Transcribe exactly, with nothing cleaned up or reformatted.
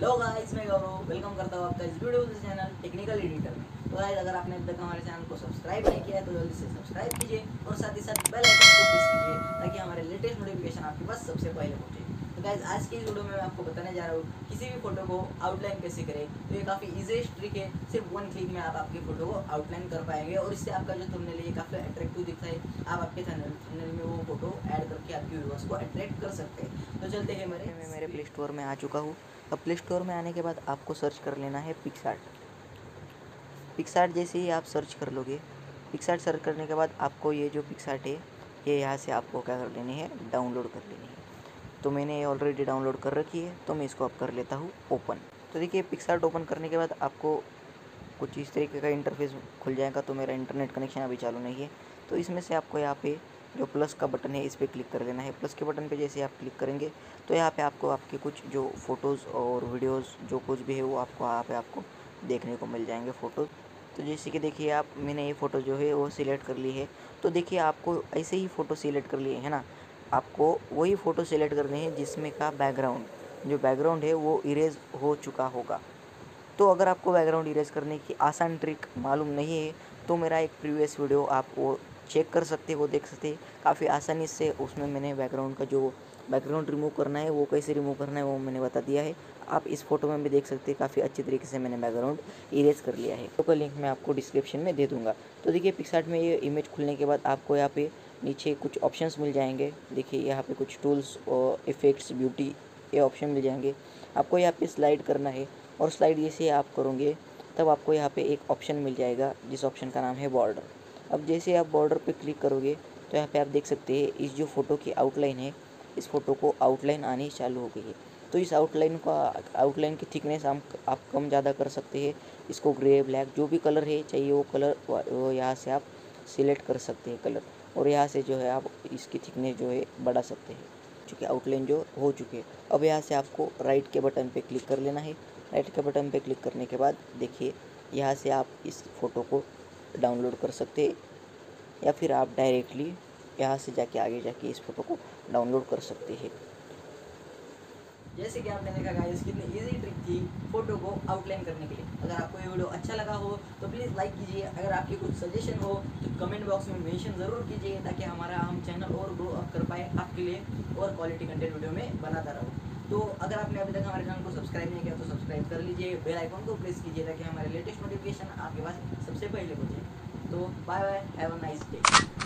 Hello guys, मैं गौरव welcome करता हूँ आपका इस वीडियो के चैनल टेक्निकल एडिटर में। तो गाइस, अगर आपने अभी तक हमारे चैनल को सब्सक्राइब नहीं किया है तो जल्दी से सब्सक्राइब कीजिए और साथ ही साथ बेल आइकन को प्रेस कीजिए ताकि हमारे लेटेस्ट नोटिफिकेशन आपके पास सबसे पहले पहुँचे। तो गाइस, आज के इस वीडियो में मैं आपको बताने जा रहा हूँ किसी भी फोटो को आउटलाइन कैसे करें। तो ये काफ़ी ईजीएस्ट ट्रिक है, सिर्फ वन क्लिक में आप आपकी फोटो को आउटलाइन कर पाएंगे और इससे आपका जो थंबनेल है काफ़ी अट्रैक्टिव दिखता है। आप आपके थंबनेल में वो फोटो ऐड करके आपके व्यूअर्स को अट्रैक्ट कर सकते हैं। तो चलते हैं मेरे मैं मेरे प्ले स्टोर में आ चुका हूँ। अब प्ले स्टोर में आने के बाद आपको सर्च कर लेना है PicsArt। PicsArt जैसे ही आप सर्च कर लोगे, PicsArt सर्च करने के बाद आपको ये जो PicsArt है ये यहाँ से आपको क्या कर लेनी है, डाउनलोड कर लेनी है। तो मैंने ऑलरेडी डाउनलोड कर रखी है तो मैं इसको अब कर लेता हूँ ओपन। तो देखिए, PicsArt ओपन करने के बाद आपको कुछ इस तरीके का इंटरफेस खुल जाएगा। तो मेरा इंटरनेट कनेक्शन अभी चालू नहीं है, तो इसमें से आपको यहाँ पे जो प्लस का बटन है इस पर क्लिक कर लेना है। प्लस के बटन पे जैसे आप क्लिक करेंगे तो यहाँ पे आपको आपके कुछ जो फ़ोटोज़ और वीडियोस जो कुछ भी है वो आपको यहाँ पे आपको देखने को मिल जाएंगे फ़ोटोज़। तो जैसे कि देखिए, आप मैंने ये फ़ोटो जो है वो सिलेक्ट कर ली है। तो देखिए, आपको ऐसे ही फ़ोटो सिलेक्ट कर लिए है ना, आपको वही फ़ोटो सिलेक्ट करनी है जिसमें का बैकग्राउंड जो बैकग्राउंड है वो इरेज हो चुका होगा। तो अगर आपको बैकग्राउंड इरेज करने की आसान ट्रिक मालूम नहीं है तो मेरा एक प्रीवियस वीडियो आप वो चेक कर सकते हो, देख सकते हैं। काफ़ी आसानी से उसमें मैंने बैकग्राउंड का जो बैकग्राउंड रिमूव करना है वो कैसे रिमूव करना है वो मैंने बता दिया है। आप इस फोटो में भी देख सकते हैं, काफ़ी अच्छे तरीके से मैंने बैकग्राउंड इरेज कर लिया है। तो लिंक मैं आपको डिस्क्रिप्शन में दे दूंगा। तो देखिए, PicsArt में ये इमेज खुलने के बाद आपको यहाँ पे नीचे कुछ ऑप्शंस मिल जाएंगे। देखिए, यहाँ पे कुछ टूल्स और इफ़ेक्ट्स, ब्यूटी, ये ऑप्शन मिल जाएंगे। आपको यहाँ पर स्लाइड करना है और स्लाइड जैसे आप करोगे तब आपको यहाँ पर एक ऑप्शन मिल जाएगा जिस ऑप्शन का नाम है बॉर्डर। अब जैसे आप बॉर्डर पे क्लिक करोगे तो यहाँ पे आप देख सकते हैं इस जो फ़ोटो की आउटलाइन है, इस फ़ोटो को आउटलाइन आनी चालू हो गई है। तो इस आउटलाइन का आउटलाइन की थिकनेस आप आप कम ज़्यादा कर सकते हैं। इसको ग्रे, ब्लैक, जो भी कलर है चाहिए वो कलर यहाँ से आप सिलेक्ट कर सकते हैं कलर, और यहाँ से जो है आप इसकी थिकनेस जो है बढ़ा सकते हैं क्योंकि आउटलाइन जो हो चुकी है। अब यहाँ से आपको राइट के बटन पर क्लिक कर लेना है। राइट के बटन पर क्लिक करने के बाद देखिए, यहाँ से आप इस फ़ोटो को डाउनलोड कर सकते हैं या फिर आप डायरेक्टली यहाँ से जाके आगे जाके इस फोटो को डाउनलोड कर सकते हैं। जैसे कि आपने देखा गाइस, कितनी इजी ट्रिक थी फोटो को आउटलाइन करने के लिए। अगर आपको ये वीडियो अच्छा लगा हो तो प्लीज़ लाइक कीजिए। अगर आपके कुछ सजेशन हो तो कमेंट बॉक्स में मेंशन ज़रूर कीजिए ताकि हमारा हम चैनल और ग्रो अप कर पाए, आपके लिए और क्वालिटी कंटेंट वीडियो में बनाता रहूँ। तो अगर आपने अभी तक हमारे चैनल को सब्सक्राइब नहीं किया तो सब्सक्राइब कर लीजिए, बेल आइकन को प्रेस कीजिए ताकि हमारे लेटेस्ट नोटिफिकेशन आपके पास सबसे पहले पहुंचे। तो bye bye, have a nice day.